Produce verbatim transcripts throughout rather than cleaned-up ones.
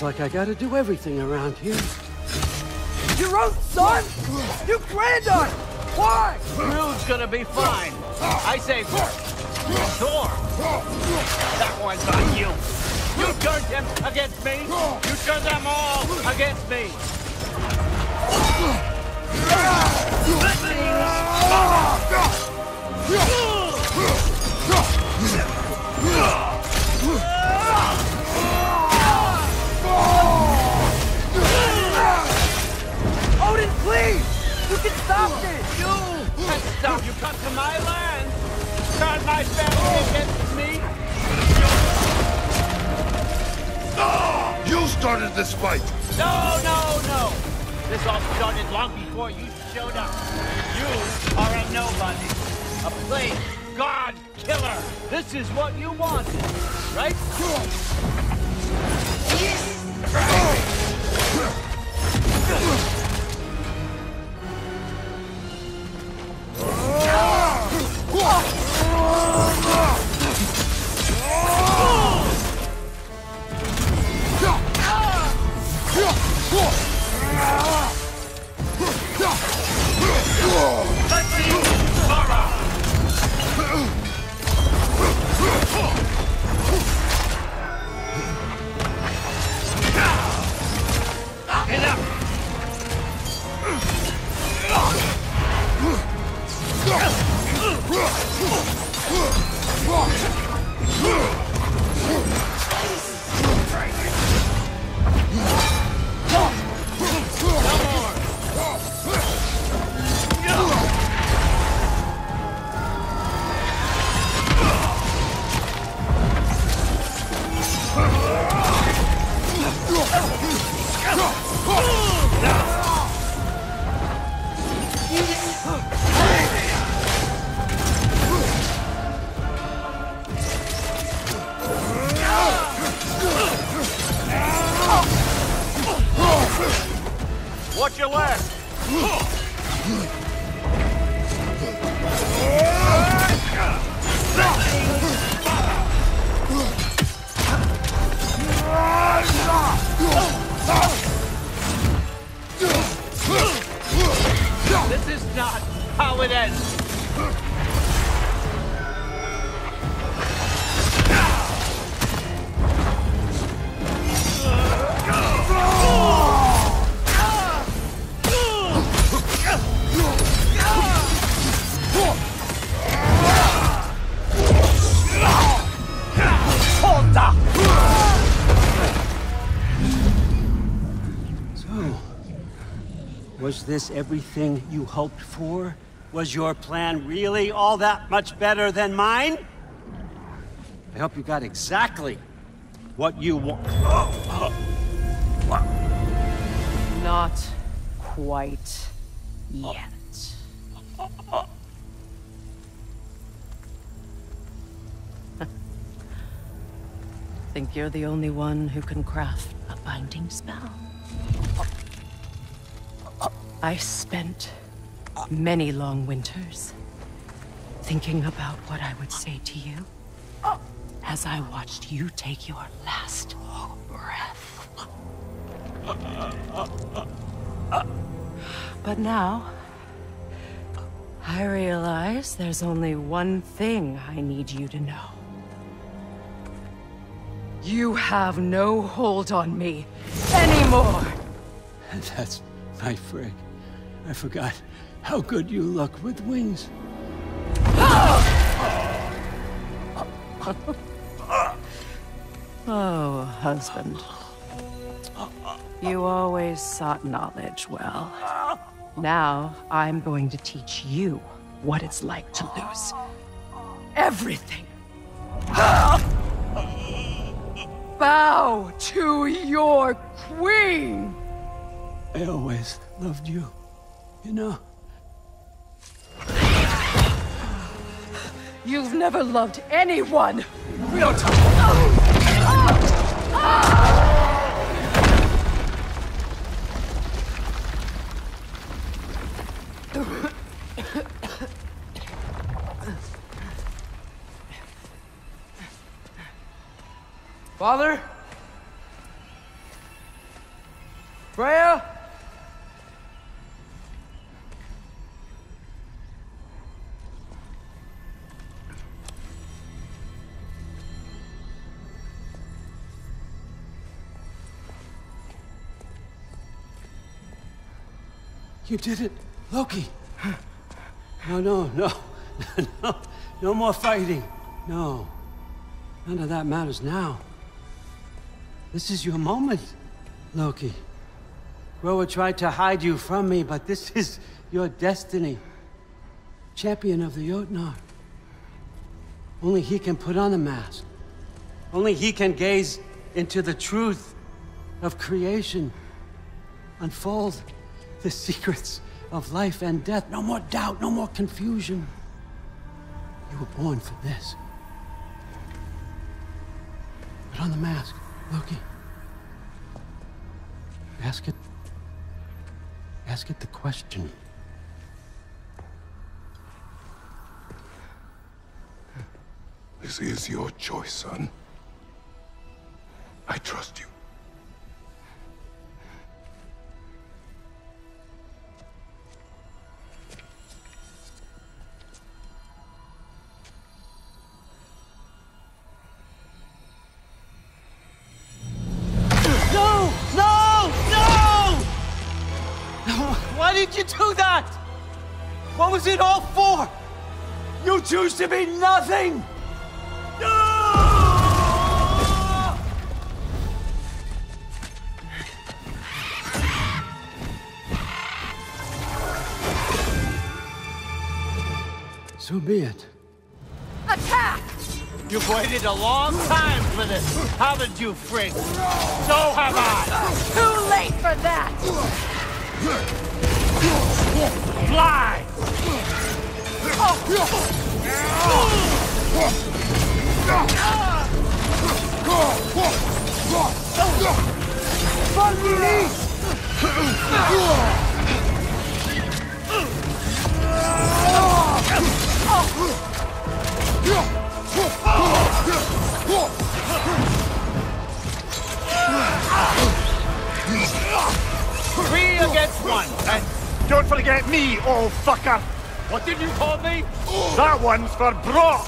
Looks like I gotta do everything around here. Your own son? You granddaughter! Why? Rude's gonna be fine. I say Thor. That one's on you. You turned him against me. You turned them all against me. Odin, please! You can stop this! You can stop! You come to my land! Turn my family against me! You started this fight! No, no, no! This all started long before you showed up. You are a nobody. A plague god killer. This is what you wanted, right? Yes! Watch your left! This is not how it ends! Was this everything you hoped for? Was your plan really all that much better than mine? I hope you got exactly what you want. Not quite yet. Think you're the only one who can craft a binding spell? I spent many long winters thinking about what I would say to you as I watched you take your last breath. But now, I realize there's only one thing I need you to know. You have no hold on me anymore! That's my Freya. I forgot how good you look with wings. Oh, husband. You always sought knowledge well. Now I'm going to teach you what it's like to lose everything. Bow to your queen! I always loved you, you know. You've never loved anyone! We don't talk. Father? Freya? You did it, Loki. No, no, no, no, no more fighting. No, none of that matters now. This is your moment, Loki. Groa tried to hide you from me, but this is your destiny. Champion of the Jotnar. Only he can put on the mask. Only he can gaze into the truth of creation. Unfold the secrets of life and death. No more doubt, no more confusion. You were born for this. Put on the mask, Loki. Ask it. Ask it the question. This is your choice, son. I trust you. What was it all for? You choose to be nothing! No! So be it. Attack! You've waited a long time for this, haven't you, Freya? So have I! Too late for that! Fly! Find me! Three against one, and don't forget me, old fucker! What did you call me? That one's for Brok!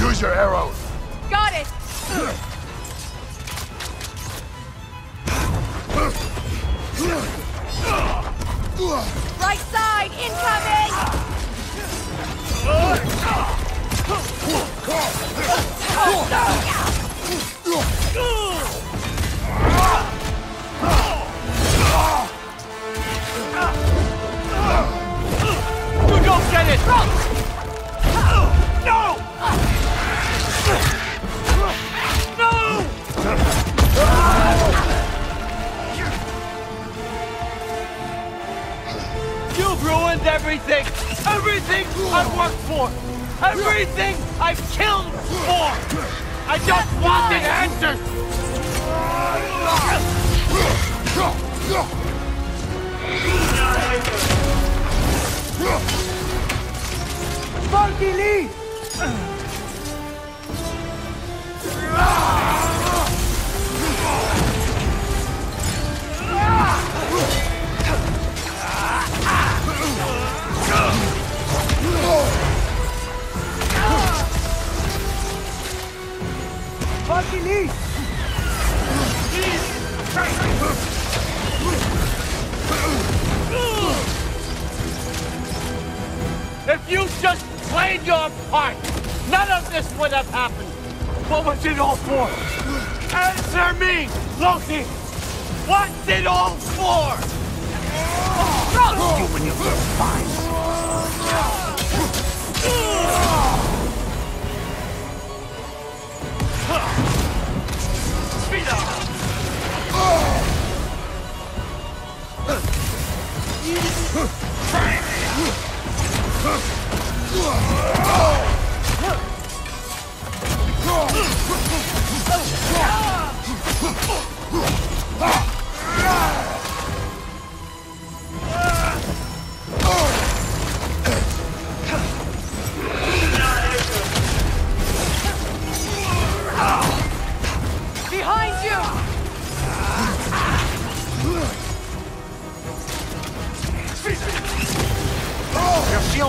Use your arrows. Got it. Right side incoming. You don't get it. No. You've ruined everything! Everything I've worked for! Everything I've killed for! I just want the answers! Funky Lee! Fucking if you just played your part, none of this would have happened. What was it all for? Answer me, Loki! What's it all for? Oh, you and your little minds.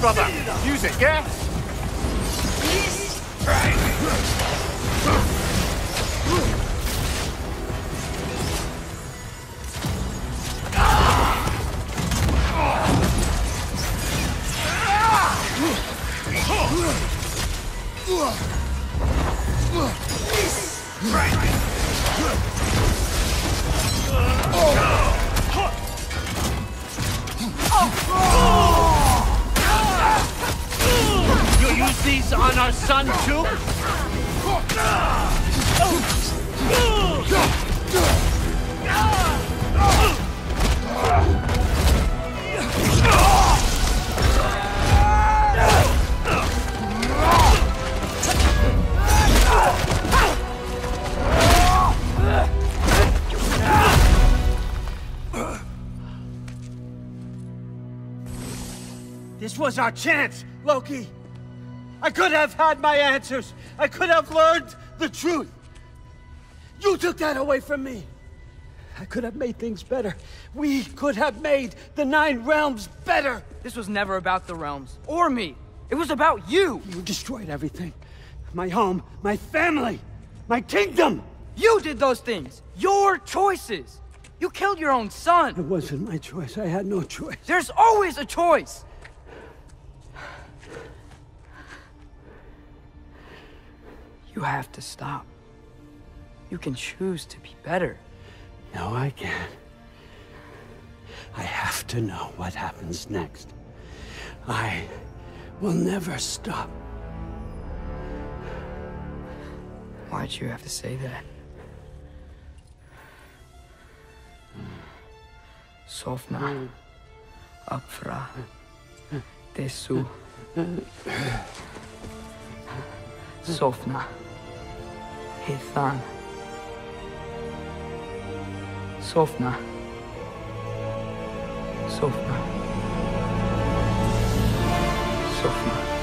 Brother, use it, yeah? This was our chance, Loki. I could have had my answers. I could have learned the truth. You took that away from me. I could have made things better. We could have made the Nine Realms better. This was never about the realms, or me. It was about you. You destroyed everything. My home, my family, my kingdom. You did those things. Your choices. You killed your own son. It wasn't my choice. I had no choice. There's always a choice. You have to stop. You can choose to be better. No, I can't. I have to know what happens next. I will never stop. Why'd you have to say that? Sofna, Apfra, Tesu, Sofna. Hithan. Sofna. Sofna. Sofna.